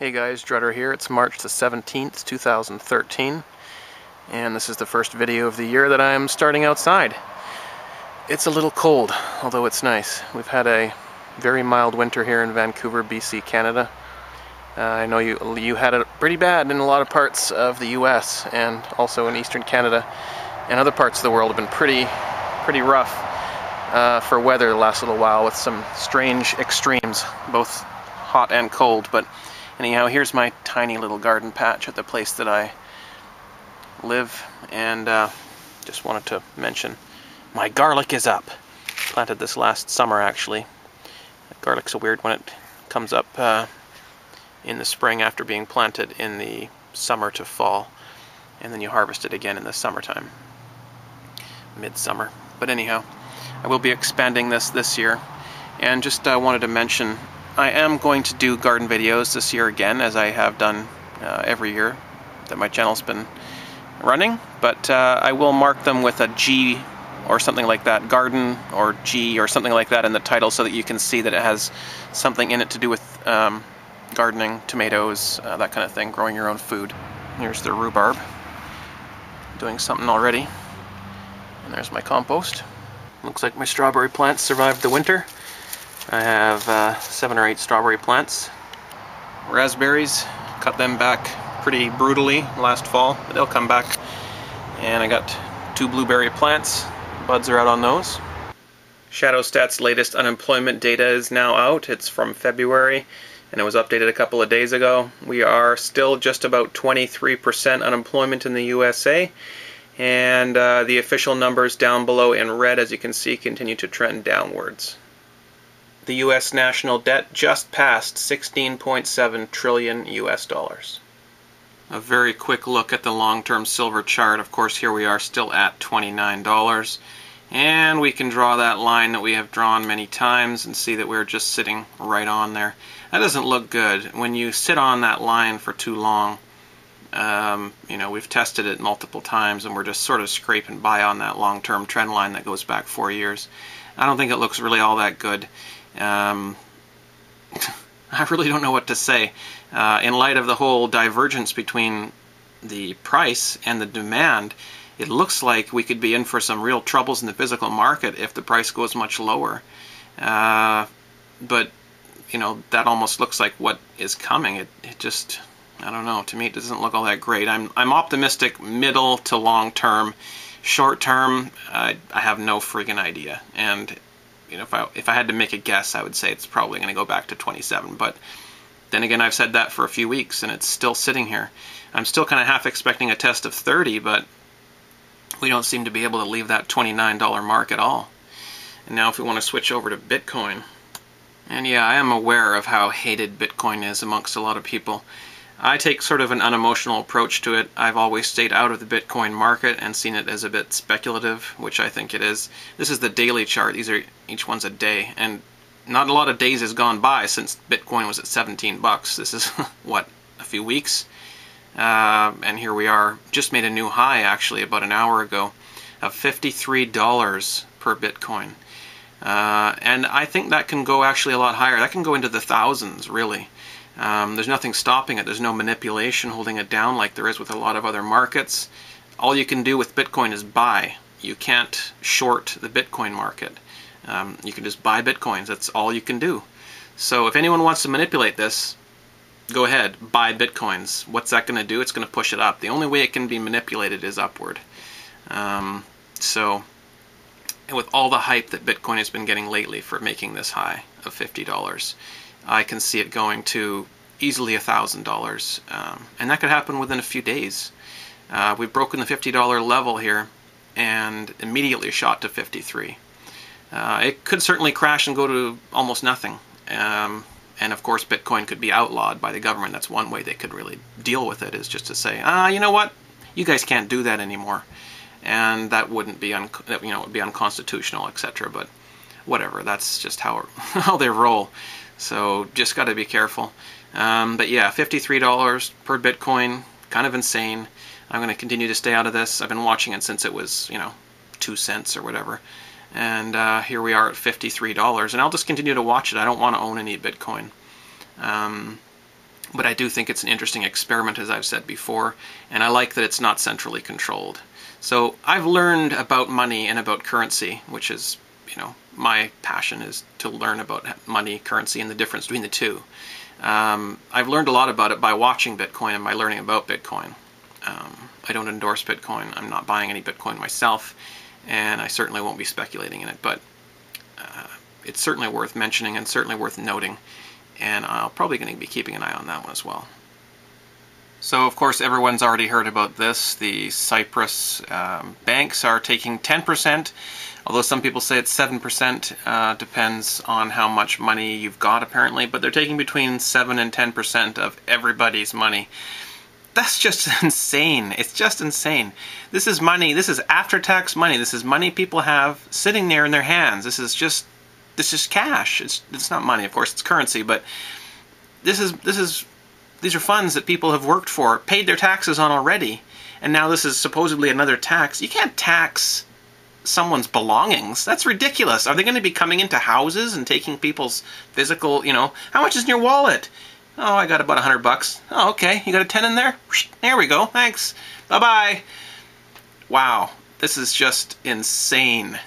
Hey guys, Drutter here. It's March the 17th, 2013, and this is the first video of the year that I'm starting outside. It's a little cold, although it's nice. We've had a very mild winter here in Vancouver, BC, Canada. I know you had it pretty bad in a lot of parts of the US and also in eastern Canada, and other parts of the world have been pretty rough for weather the last little while, with some strange extremes, both hot and cold. But anyhow, here's my tiny little garden patch at the place that I live, and just wanted to mention my garlic is up. Planted this last summer, actually. Garlic's a weird one. It comes up in the spring after being planted in the summer to fall, and then you harvest it again in the summertime, midsummer. But anyhow, I will be expanding this year, and just wanted to mention I am going to do garden videos this year again, as I have done every year that my channel's been running, but I will mark them with a G or something like that, garden or G or something like that in the title, so that you can see that it has something in it to do with gardening, tomatoes, that kind of thing, growing your own food. Here's the rhubarb, doing something already, and there's my compost. Looks like my strawberry plants survived the winter. I have 7 or 8 strawberry plants. Raspberries, cut them back pretty brutally last fall, but they'll come back. And I got 2 blueberry plants. Buds are out on those. ShadowStats' latest unemployment data is now out. It's from February, and it was updated a couple of days ago. We are still just about 23% unemployment in the USA, and the official numbers down below in red, as you can see, continue to trend downwards. The U.S. national debt just passed $16.7 trillion. A very quick look at the long-term silver chart. Of course, here we are still at $29, and we can draw that line that we have drawn many times and see that we're just sitting right on there. That doesn't look good when you sit on that line for too long. You know, we've tested it multiple times, and we're just sort of scraping by on that long-term trend line that goes back 4 years. I don't think it looks really all that good. I really don't know what to say. In light of the whole divergence between the price and the demand, it looks like we could be in for some real troubles in the physical market if the price goes much lower. But, you know, that almost looks like what is coming. It just, I don't know, to me it doesn't look all that great. I'm optimistic middle to long term. Short term, I have no friggin' idea. And you know, if I had to make a guess, I would say it's probably going to go back to 27. But then again, I've said that for a few weeks, and it's still sitting here. I'm still kind of half expecting a test of 30, but we don't seem to be able to leave that $29 mark at all. And now, if we want to switch over to Bitcoin, and yeah, I am aware of how hated Bitcoin is amongst a lot of people. I take sort of an unemotional approach to it. I've always stayed out of the Bitcoin market and seen it as a bit speculative, which I think it is. This is the daily chart. These are, each one's a day, and not a lot of days has gone by since Bitcoin was at 17 bucks. This is, what, a few weeks? And here we are. Just made a new high, actually, about an hour ago, of $53 per Bitcoin. And I think that can go actually a lot higher. That can go into the thousands, really. There's nothing stopping it. There's no manipulation holding it down like there is with a lot of other markets. All you can do with Bitcoin is buy. You can't short the Bitcoin market. You can just buy Bitcoins. That's all you can do. So if anyone wants to manipulate this, go ahead, buy Bitcoins. What's that going to do? It's going to push it up. The only way it can be manipulated is upward. So with all the hype that Bitcoin has been getting lately for making this high of $50, I can see it going to easily $1,000, and that could happen within a few days. We've broken the $50 level here and immediately shot to $53. It could certainly crash and go to almost nothing, and of course Bitcoin could be outlawed by the government. That's one way they could really deal with it, is just to say, you know what, you guys can't do that anymore, and that wouldn't be it would be unconstitutional, etc. But whatever, that's just how they roll. So just got to be careful. But yeah, $53 per Bitcoin, kind of insane. I'm going to continue to stay out of this. I've been watching it since it was, 2 cents or whatever. And here we are at $53, and I'll just continue to watch it. I don't want to own any Bitcoin. But I do think it's an interesting experiment, as I've said before, and I like that it's not centrally controlled. So I've learned about money and about currency, which is, you know, my passion is to learn about money, currency, and the difference between the two. I've learned a lot about it by watching Bitcoin and by learning about Bitcoin. I don't endorse Bitcoin. I'm not buying any Bitcoin myself, and I certainly won't be speculating in it, but it's certainly worth mentioning and certainly worth noting. And I'm probably going to be keeping an eye on that one as well. So of course everyone's already heard about this. The Cyprus banks are taking 10%, although some people say it's 7%, depends on how much money you've got apparently, but they're taking between 7 and 10% of everybody's money. That's just insane. It's just insane. This is money. This is after-tax money. This is money people have sitting there in their hands. This is cash. It's not money, of course, it's currency, but these are funds that people have worked for, paid their taxes on already, and now this is supposedly another tax. You can't tax someone's belongings. That's ridiculous. Are they going to be coming into houses and taking people's physical, you know, how much is in your wallet? Oh, I got about $100. Oh, okay. You got a 10 in there? There we go. Thanks. Bye-bye. Wow. This is just insane.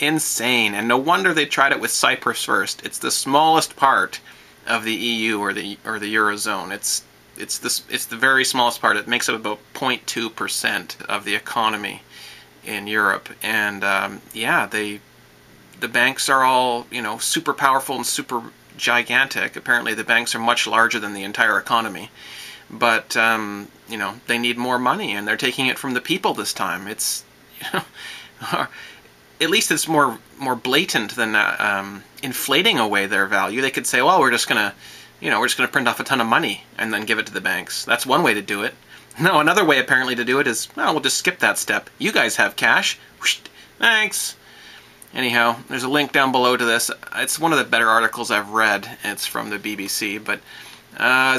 Insane. And no wonder they tried it with Cyprus first. It's the smallest part of the EU or the Eurozone. It's the very smallest part. It makes up about 0.2% of the economy in Europe. And yeah, the banks are all, you know, super powerful and super gigantic. Apparently the banks are much larger than the entire economy. But you know, they need more money, and they're taking it from the people this time. It's, you know, at least it's more blatant than inflating away their value. They could say, well, we're just gonna, you know, we're just gonna print off a ton of money and then give it to the banks. That's one way to do it. No, another way apparently to do it is, well, we'll just skip that step. You guys have cash. Thanks. Anyhow, there's a link down below to this. It's one of the better articles I've read. It's from the BBC, but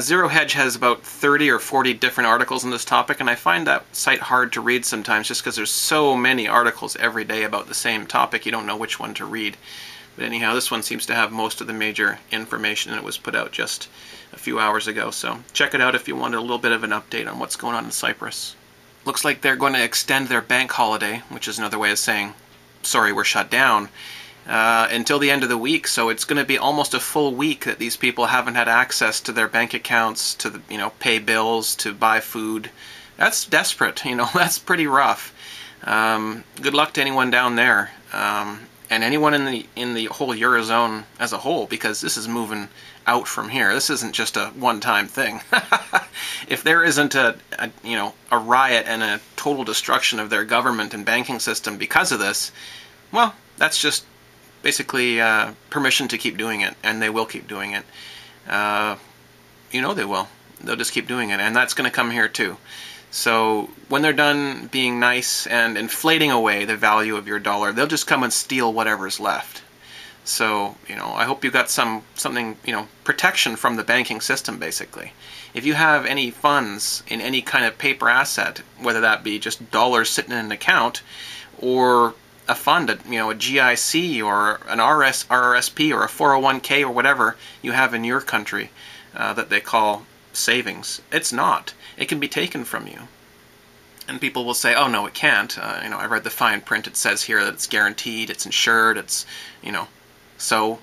Zero Hedge has about 30 or 40 different articles on this topic, and I find that site hard to read sometimes just because there's so many articles every day about the same topic. You don't know which one to read. But anyhow, this one seems to have most of the major information, and it was put out just a few hours ago. So check it out if you want a little bit of an update on what's going on in Cyprus. Looks like they're going to extend their bank holiday, which is another way of saying, sorry, we're shut down, until the end of the week. So it's going to be almost a full week that these people haven't had access to their bank accounts, to the, you know, pay bills, to buy food. That's desperate, you know, that's pretty rough. Good luck to anyone down there, and anyone in the whole Eurozone as a whole, because this is moving out from here. This isn't just a one-time thing. If there isn't a you know, a riot and a total destruction of their government and banking system because of this, well, that's just basically permission to keep doing it, and they will keep doing it. You know, they will. They'll just keep doing it, and that's going to come here too. So when they're done being nice and inflating away the value of your dollar, they'll just come and steal whatever's left. So, you know, I hope you got something, you know, protection from the banking system, basically. If you have any funds in any kind of paper asset, whether that be just dollars sitting in an account or a fund, you know, a GIC or an RRSP or a 401k or whatever you have in your country that they call savings, it's not. It can be taken from you. And people will say, oh, no, it can't. You know, I read the fine print. It says here that it's guaranteed, it's insured, it's, you know. So,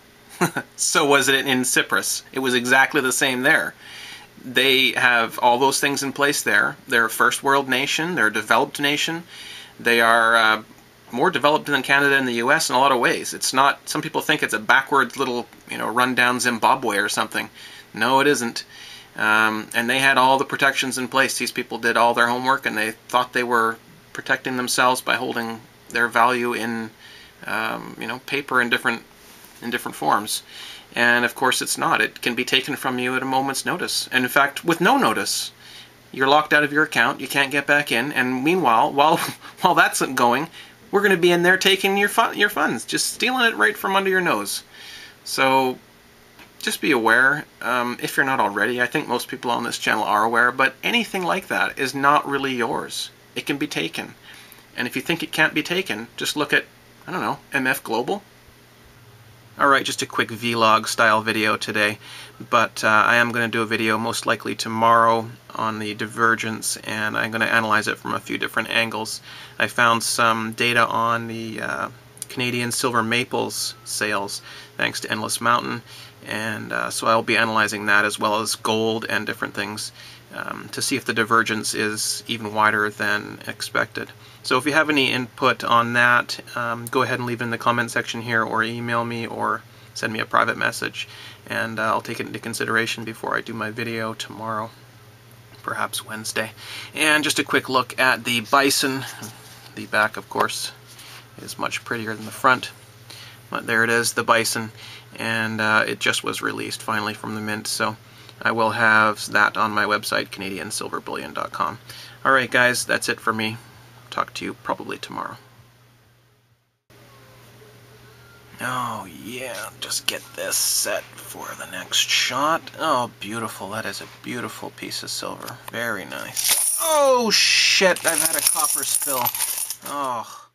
so was it in Cyprus. It was exactly the same there. They have all those things in place there. They're a first world nation. They're a developed nation. They are more developed than Canada and the U.S. in a lot of ways. It's not, some people think it's a backwards little, you know, run-down Zimbabwe or something. No, it isn't. And they had all the protections in place. These people did all their homework, and they thought they were protecting themselves by holding their value in, you know, paper and in different forms. And of course it's not. It can be taken from you at a moment's notice. And in fact, with no notice, you're locked out of your account, you can't get back in, and meanwhile, while that's going, we're going to be in there taking your funds, just stealing it right from under your nose. So just be aware, if you're not already. I think most people on this channel are aware, but anything like that is not really yours. It can be taken. And if you think it can't be taken, just look at, I don't know, MF Global. Alright, just a quick vlog style video today, but I am going to do a video most likely tomorrow on the divergence, and I'm going to analyze it from a few different angles. I found some data on the Canadian silver maples sales thanks to Endless Mountain, and so I'll be analyzing that as well as gold and different things to see if the divergence is even wider than expected. So if you have any input on that, go ahead and leave it in the comment section here, or email me, or send me a private message, and I'll take it into consideration before I do my video tomorrow, perhaps Wednesday. And just a quick look at the bison. The back, of course, is much prettier than the front, but there it is, the bison, and it just was released finally from the mint, so I will have that on my website, canadian silverbullion.com. Alright guys, that's it for me. Talk to you probably tomorrow. Oh yeah, just get this set for the next shot. Oh, beautiful. That is a beautiful piece of silver. Very nice. Oh shit, I've had a copper spill. Oh.